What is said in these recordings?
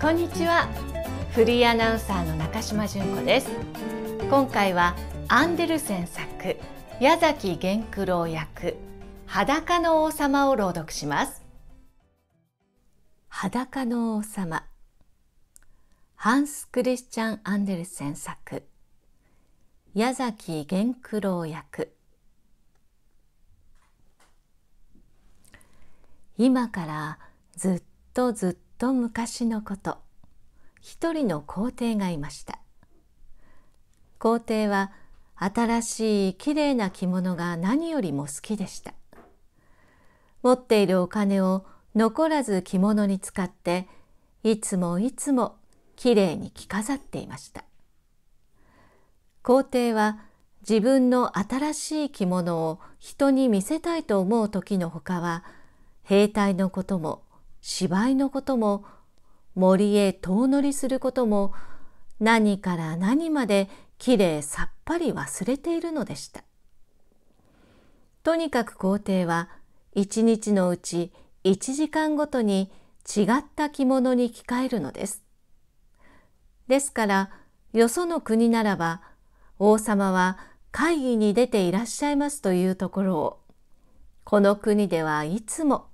こんにちは。フリーアナウンサーの中島純子です。今回はアンデルセン作、矢崎源九郎役、裸の王様を朗読します。裸の王様、ハンス・クリスチャン・アンデルセン作、矢崎源九郎役。今からずっとずっと昔のこと、一人の皇帝がいました。皇帝は新しいきれいな着物が何よりも好きでした。持っているお金を残らず着物に使って、いつもいつもきれいに着飾っていました。皇帝は自分の新しい着物を人に見せたいと思う時のほかは、兵隊のことも芝居のことも森へ遠乗りすることも、何から何まできれいさっぱり忘れているのでした。とにかく皇帝は一日のうち1時間ごとに違った着物に着替えるのです。ですから、よその国ならば王様は会議に出ていらっしゃいますというところを、この国ではいつも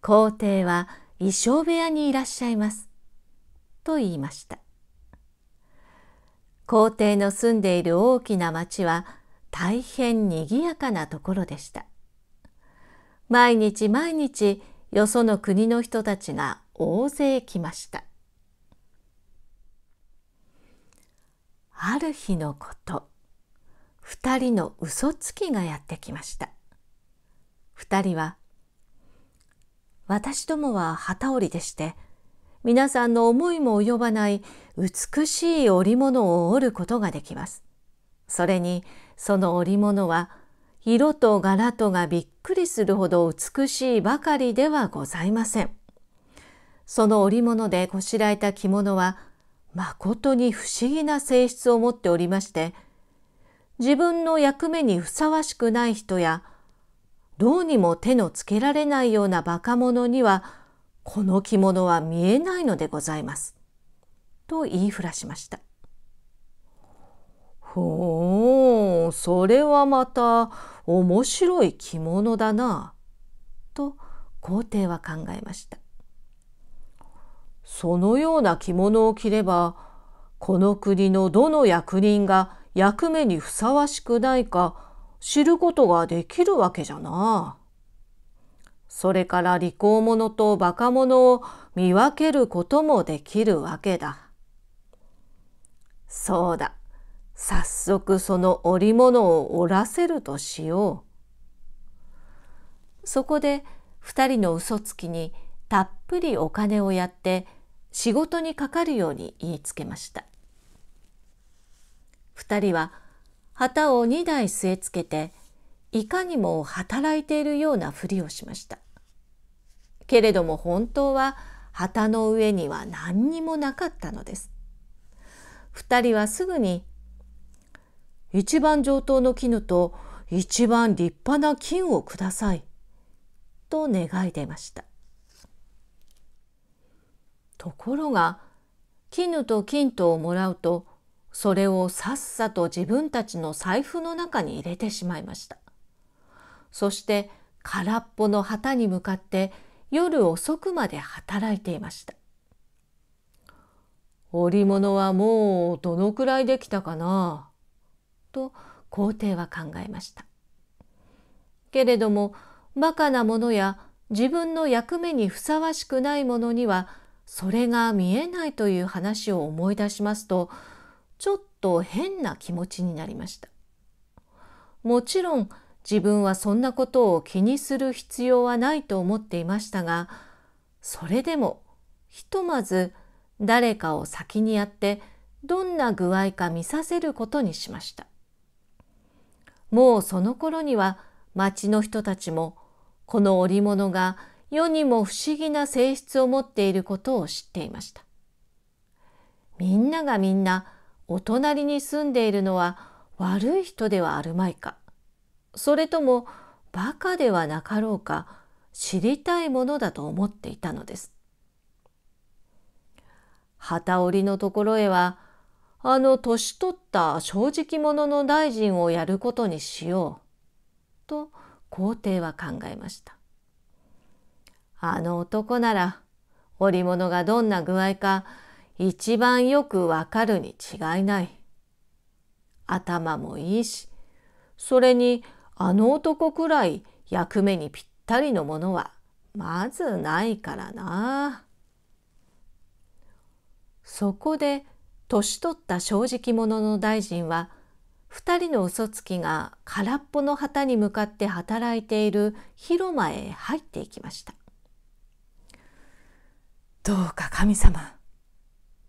皇帝は衣装部屋にいらっしゃいますと言いました。皇帝の住んでいる大きな町は大変にぎやかなところでした。毎日毎日よその国の人たちが大勢来ました。ある日のこと、二人の嘘つきがやってきました。二人は、私どもは機織りでして、皆さんの思いも及ばない美しい織物を織ることができます。それに、その織物は、色と柄とがびっくりするほど美しいばかりではございません。その織物でこしらえた着物は、まことに不思議な性質を持っておりまして、自分の役目にふさわしくない人や、どうにも手のつけられないようなバカ者には、この着物は見えないのでございます。と言いふらしました。ほう、それはまた面白い着物だな。と皇帝は考えました。そのような着物を着れば、この国のどの役人が役目にふさわしくないか、知ることができるわけじゃな。それから利口者とバカ者を見分けることもできるわけだ。そうだ、早速その織物を織らせるとしよう。そこで二人の嘘つきにたっぷりお金をやって仕事にかかるように言いつけました。二人は旗を2台据え付けて、いかにも働いているようなふりをしました。けれども本当は旗の上には何にもなかったのです。二人はすぐに、一番上等の絹と一番立派な金をください、と願い出ました。ところが、絹と金とをもらうと、それをさっさと自分たちの財布の中に入れてしまいました。そして空っぽの旗に向かって夜遅くまで働いていました。織物はもうどのくらいできたかなと皇帝は考えました。けれどもバカなものや自分の役目にふさわしくないものにはそれが見えないという話を思い出しますと、ちょっと変な気持ちになりました。もちろん自分はそんなことを気にする必要はないと思っていましたが、それでもひとまず誰かを先にやってどんな具合か見させることにしました。もうその頃には町の人たちもこの織物が世にも不思議な性質を持っていることを知っていました。みんながみんなお隣に住んでいるのは悪い人ではあるまいか、それともバカではなかろうか、知りたいものだと思っていたのです。旗織りのところへは、あの年取った正直者の大臣をやることにしよう、と皇帝は考えました。あの男なら、織物がどんな具合か一番よくわかるに違いない。頭もいいし、それにあの男くらい役目にぴったりのものはまずないからな。そこで年取った正直者の大臣は、二人の嘘つきが空っぽの旗に向かって働いている広間へ入っていきました。どうか神様、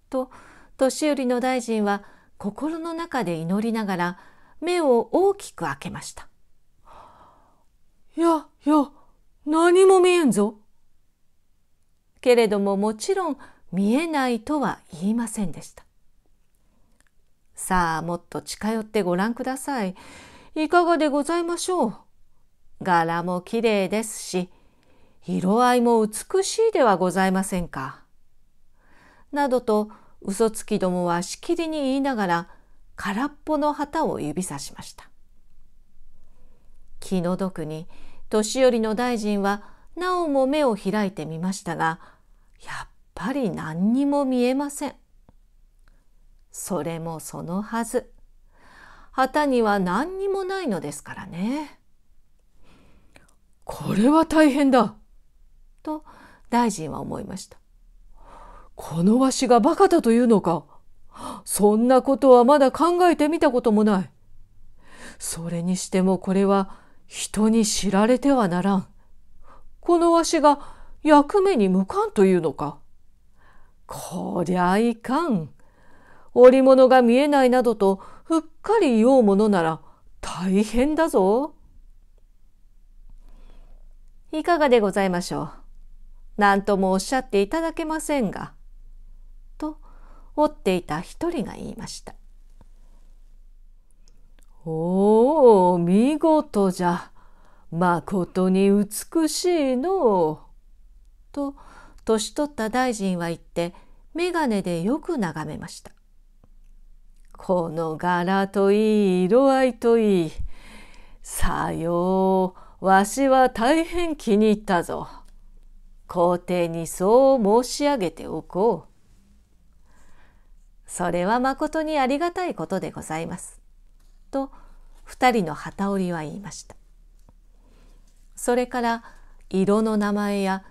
と年寄りの大臣は心の中で祈りながら目を大きく開けました。いや、何も見えんぞ。けれども、もちろん見えないとは言いませんでした。さあ、もっと近寄ってご覧ください。いかがでございましょう。柄もきれいですし、色合いも美しいではございませんか。などと嘘つきどもはしきりに言いながら空っぽの旗を指さしました。気の毒に年寄りの大臣はなおも目を開いてみましたが、やっぱり何にも見えません。それもそのはず、旗には何にもないのですからね。これは大変だ、と大臣は思いました。このわしがバカだというのか。そんなことはまだ考えてみたこともない。それにしてもこれは人に知られてはならん。このわしが役目に向かんというのか。こりゃいかん。織物が見えないなどとうっかり言おうものなら大変だぞ。いかがでございましょう。何ともおっしゃっていただけませんが。折っていた一人が言いました。おお、見事じゃ。まことに美しいのう。と年取った大臣は言って眼鏡でよく眺めました。この柄といい、色合いといい。さよう、わしは大変気に入ったぞ。皇帝にそう申し上げておこう。それはまことにありがたいことでございます。と二人の旗織りは言いました。それから色の名前や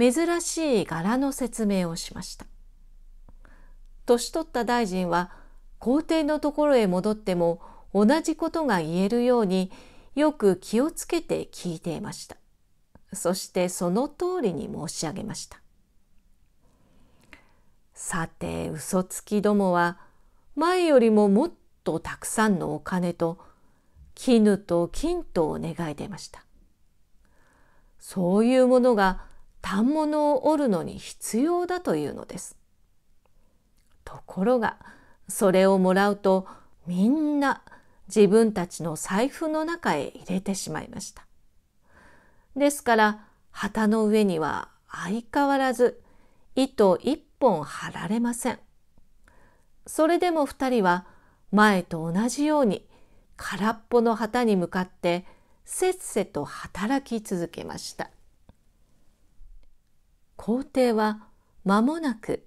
珍しい柄の説明をしました。年取った大臣は皇帝のところへ戻っても同じことが言えるようによく気をつけて聞いていました。そしてその通りに申し上げました。さて、嘘つきどもは前よりももっとたくさんのお金と絹と金とを願い出ました。そういうものが反物を織るのに必要だというのです。ところがそれをもらうとみんな自分たちの財布の中へ入れてしまいました。ですから旗の上には相変わらず糸一本張られません。それでも二人は前と同じように空っぽの旗に向かってせっせと働き続けました。皇帝は間もなく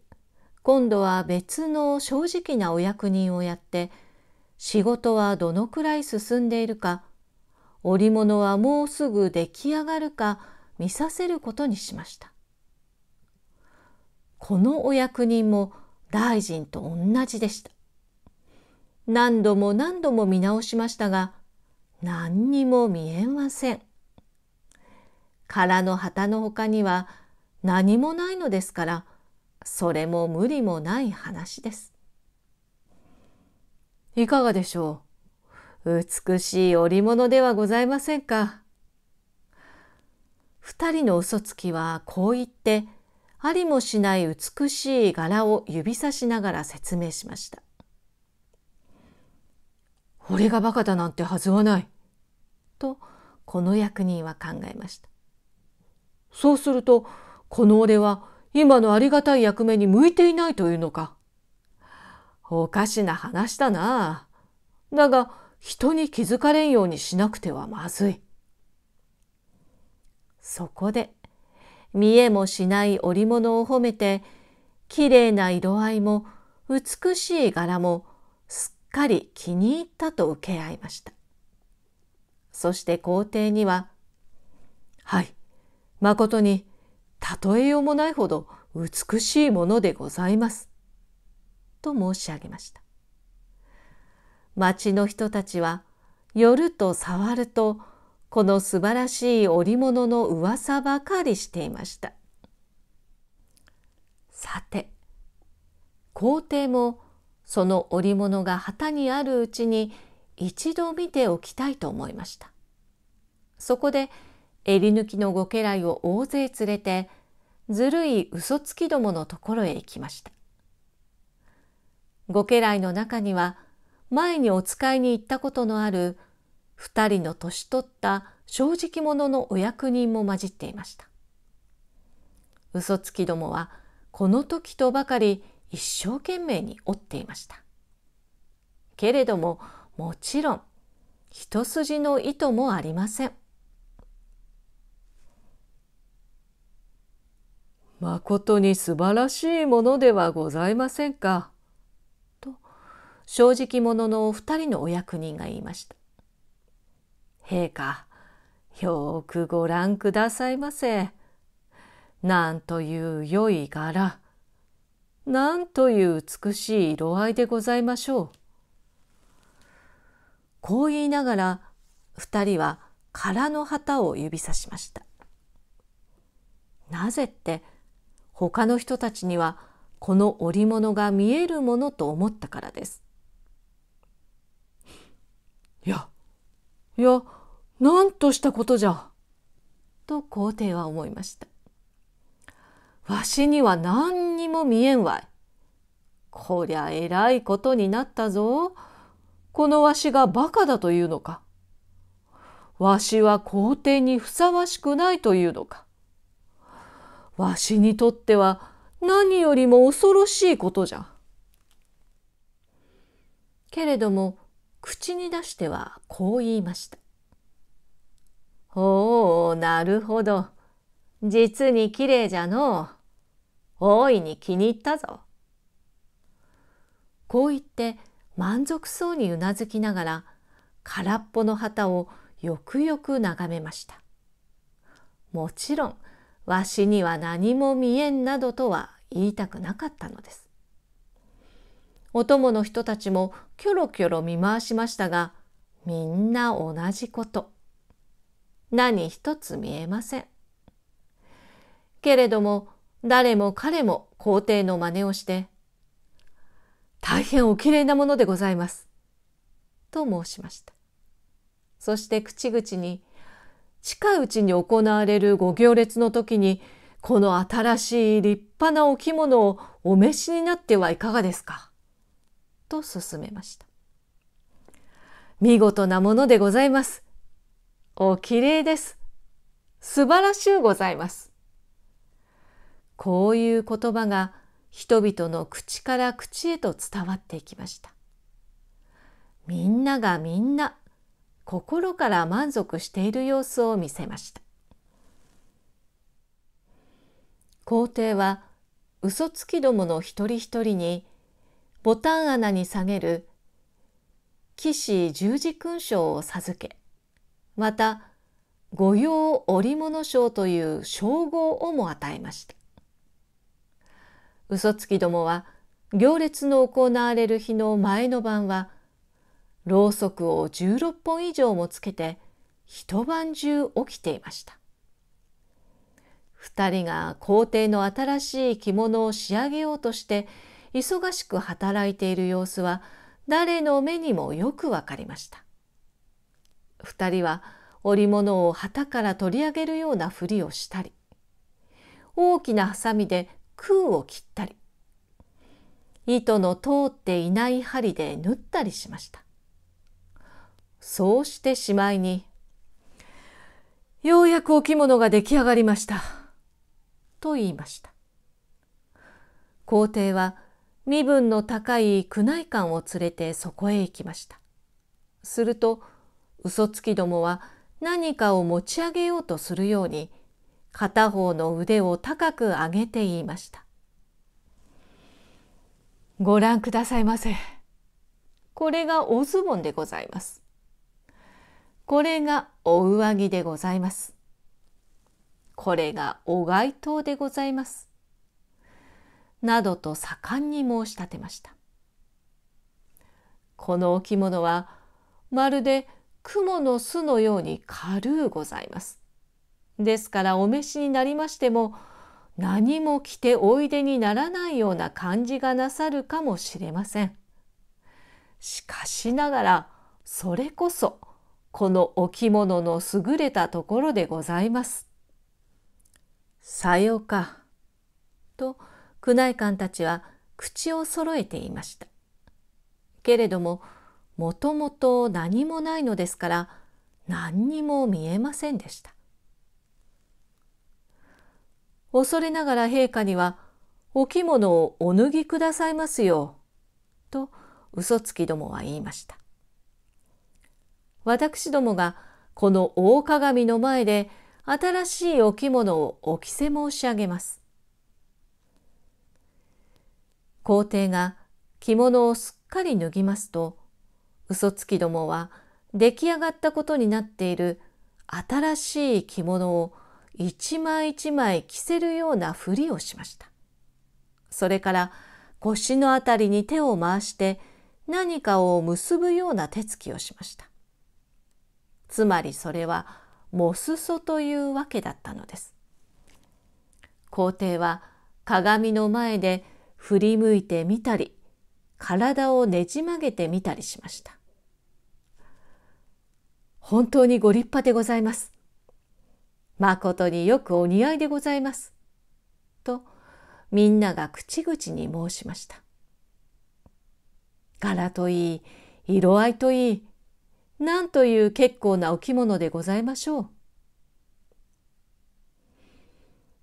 今度は別の正直なお役人をやって仕事はどのくらい進んでいるか、織物はもうすぐ出来上がるか見させることにしました。このお役人も大臣と同じでした。何度も何度も見直しましたが、何にも見えません。空の旗のほかには何もないのですから、それも無理もない話です。いかがでしょう。美しい織物ではございませんか。二人の嘘つきはこう言って、ありもしない美しい柄を指さしながら説明しました。俺がバカだなんてはずはない。とこの役人は考えました。そうするとこの俺は今のありがたい役目に向いていないというのか。おかしな話だな。だが人に気づかれんようにしなくてはまずい。そこで見えもしない織物を褒めて、きれいな色合いも美しい柄もすっかり気に入ったと受け合いました。そして皇帝には、はい、まことに例えようもないほど美しいものでございます、と申し上げました。町の人たちは寄ると触るとこの素晴らしい織物の噂ばかりしていました。さて、皇帝もその織物が旗にあるうちに一度見ておきたいと思いました。そこで襟抜きのご家来を大勢連れて、ずるい嘘つきどものところへ行きました。ご家来の中には、前にお使いに行ったことのある二人の年取った正直者のお役人も混じっていました。嘘つきどもはこの時とばかり一生懸命に織っていました。けれどももちろん一筋の糸もありません。まことに素晴らしいものではございませんか、と正直者のお二人のお役人が言いました。陛下、よくご覧くださいませ。なんという良い柄、なんという美しい色合いでございましょう。こう言いながら、二人は空の旗を指さしました。なぜって、他の人たちにはこの織物が見えるものと思ったからです。いや、なんとしたことじゃ、と皇帝は思いました。わしには何にも見えんわい。こりゃえらいことになったぞ。このわしがバカだというのか。わしは皇帝にふさわしくないというのか。わしにとっては何よりも恐ろしいことじゃ。けれども、口に出してはこう言いました。おお、なるほど。実にきれいじゃの。大いに気に入ったぞ。こう言って満足そうにうなずきながら空っぽの旗をよくよく眺めました。もちろんわしには何も見えんなどとは言いたくなかったのです。お供の人たちもキョロキョロ見回しましたが、みんな同じこと。何一つ見えません。けれども、誰も彼も皇帝の真似をして、大変おきれいなものでございます、と申しました。そして口々に、近いうちに行われるご行列の時に、この新しい立派なお着物をお召しになってはいかがですか、と勧めました。見事なものでございます。おきれいです。素晴らしゅうございます。こういう言葉が人々の口から口へと伝わっていきました。みんながみんな心から満足している様子を見せました。皇帝は嘘つきどもの一人一人にボタン穴に下げる騎士十字勲章を授け、また御用織物章という称号をも与えました。嘘つきどもは行列の行われる日の前の晩はろうそくを16本以上もつけて一晩中起きていました。二人が皇帝の新しい着物を仕上げようとして忙しく働いている様子は誰の目にもよくわかりました。二人は織物を旗から取り上げるようなふりをしたり、大きなハサミで空を切ったり、糸の通っていない針で縫ったりしました。そうしてしまいに、ようやくお着物が出来上がりました、と言いました。皇帝は身分の高い宮内官を連れてそこへ行きました。すると嘘つきどもは何かを持ち上げようとするように片方の腕を高く上げて言いました。ご覧くださいませ。これがおズボンでございます。これがお上着でございます。これがお街灯でございます。などと盛んに申し立てました。この置物はまるで雲の巣のように軽うございます。ですからお召しになりましても何も着ておいでにならないような感じがなさるかもしれません。しかしながらそれこそこの置物の優れたところでございます。さようかと宮内官たちは口をそろえていました。けれどももともと何もないのですから何にも見えませんでした。恐れながら陛下には「お着物をお脱ぎくださいますよ」と嘘つきどもは言いました。私どもがこの大鏡の前で新しいお着物をお着せ申し上げます。皇帝が着物をすっかり脱ぎますと、嘘つきどもは出来上がったことになっている新しい着物を一枚一枚着せるようなふりをしました。それから腰のあたりに手を回して何かを結ぶような手つきをしました。つまりそれはもすそというわけだったのです。皇帝は鏡の前で振り向いてみたり、体をねじ曲げてみたりしました。本当にご立派でございます。まことによくお似合いでございます。とみんなが口々に申しました。柄といい、色合いといい、なんという結構なお着物でございましょう。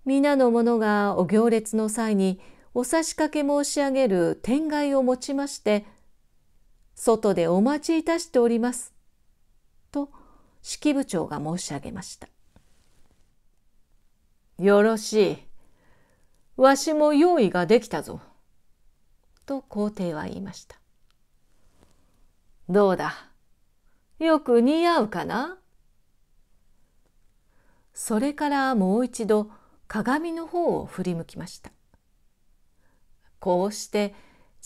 皆の者がお行列の際にお差し掛け申し上げる天外をもちまして、外でお待ちいたしております。と式部長が申し上げました。よろしい。わしも用意ができたぞ。と皇帝は言いました。どうだ。よく似合うかな。それからもう一度鏡の方を振り向きました。こうして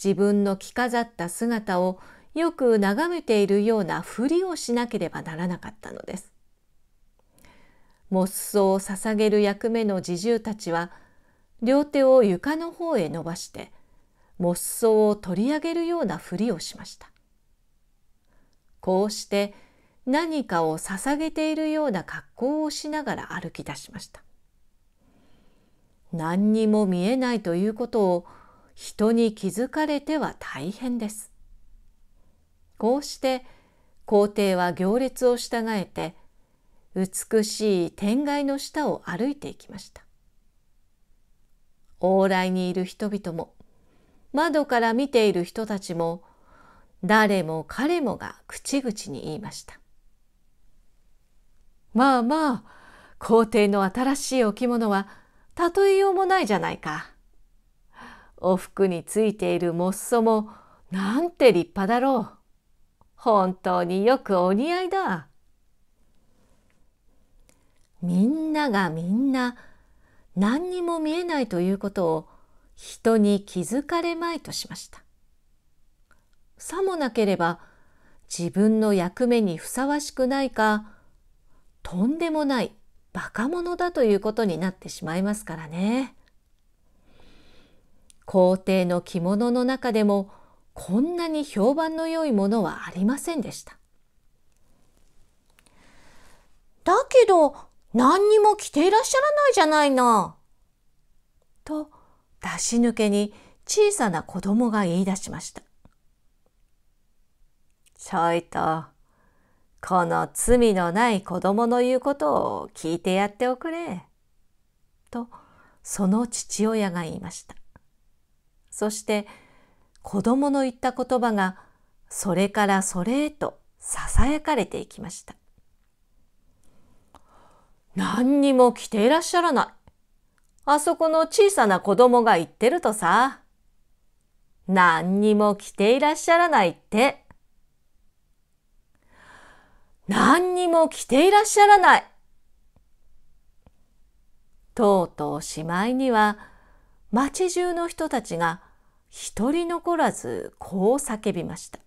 自分の着飾った姿をよく眺めているようなふりをしなければならなかったのです。もっそを捧げる役目の侍従たちは両手を床の方へ伸ばしてもっそを取り上げるようなふりをしました。こうして何かを捧げているような格好をしながら歩き出しました。何にも見えないということを人に気づかれては大変です。こうして皇帝は行列を従えて美しい天蓋の下を歩いていきました。往来にいる人々も窓から見ている人たちも誰も彼もが口々に言いました。まあまあ、皇帝の新しいお着物は例えようもないじゃないか。お服についているもっそもなんて立派だろう。本当によくお似合いだ。みんながみんな何にも見えないということを人に気づかれまいとしました。さもなければ自分の役目にふさわしくないか、とんでもないバカ者だということになってしまいますからね。皇帝の着物の中でもこんなに評判の良いものはありませんでした。だけど何にも着ていらっしゃらないじゃないの。と出し抜けに小さな子供が言い出しました。ちょいと、この罪のない子供の言うことを聞いてやっておくれ。と、その父親が言いました。そして子どもの言った言葉がそれからそれへとささやかれていきました。何にも着ていらっしゃらない。あそこの小さな子供が言ってるとさ。何にも着ていらっしゃらないって。何にも着ていらっしゃらない。とうとうしまいには町中の人たちが一人残らずこう叫びました。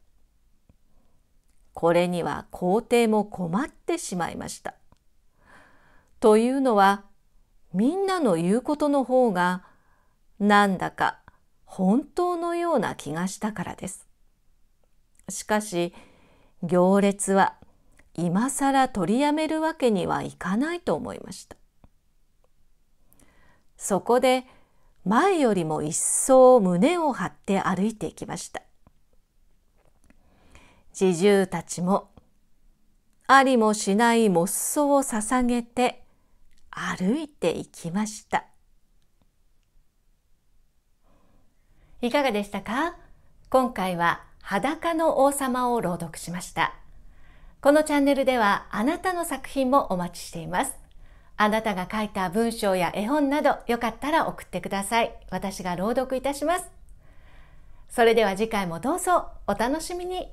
これには皇帝も困ってしまいました。というのは、みんなの言うことの方がなんだか本当のような気がしたからです。しかし行列は今さら取りやめるわけにはいかないと思いました。そこで前よりも一層胸を張って歩いていきました。侍従たちもありもしないもっそを捧げて歩いていきました。いかがでしたか？今回は裸の王様を朗読しました。このチャンネルではあなたの作品もお待ちしています。あなたが書いた文章や絵本などよかったら送ってください。私が朗読いたします。それでは次回もどうぞお楽しみに。